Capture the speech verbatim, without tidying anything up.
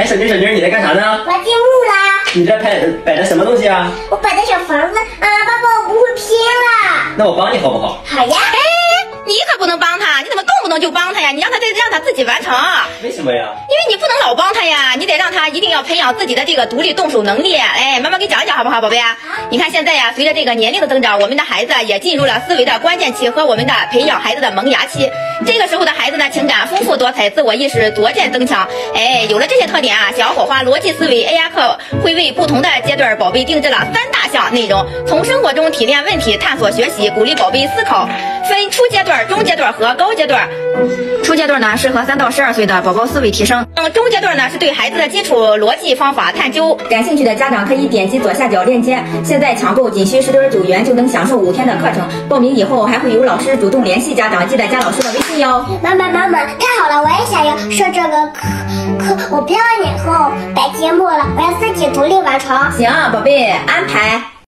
哎，小妞小妞，你在干啥呢？我要进屋啦。你在摆摆的什么东西啊？我摆的小房子啊，爸爸，我不会拼了。那我帮你好不好？好呀。哎，你可不能帮他，你怎么动不动就帮他呀？你让他再让他自己完成。为什么呀？因为你不能老帮他呀，你得让他一定要培养自己的这个独立动手能力。哎，妈妈给你讲讲好不好，宝贝？啊、你看现在呀，随着这个年龄的增长，我们的孩子也进入了思维的关键期和我们的培养孩子的萌芽期。这个时候的孩子呢，情感丰富多彩，自我意识逐渐增强。哎，有了这些特点啊，小火花、逻辑思维、A I 课会为不同的阶段宝贝定制了三大项内容，从生活中提炼问题、探索学习，鼓励宝贝思考。分初阶段、中阶段和高阶段。初阶段呢，适合三到十二岁的宝宝思维提升。嗯，中阶段呢，是对孩子的基础逻辑方法探究。感兴趣的家长可以点击左下角链接，现在抢购仅需十九十九元就能享受五天的课程。报名以后还会有老师主动联系家长，记得加老师的微信。妈妈，妈妈，太好了，我也想要上这个课，课我不要你和我摆节目了，我要自己独立完成。行，宝贝，安排。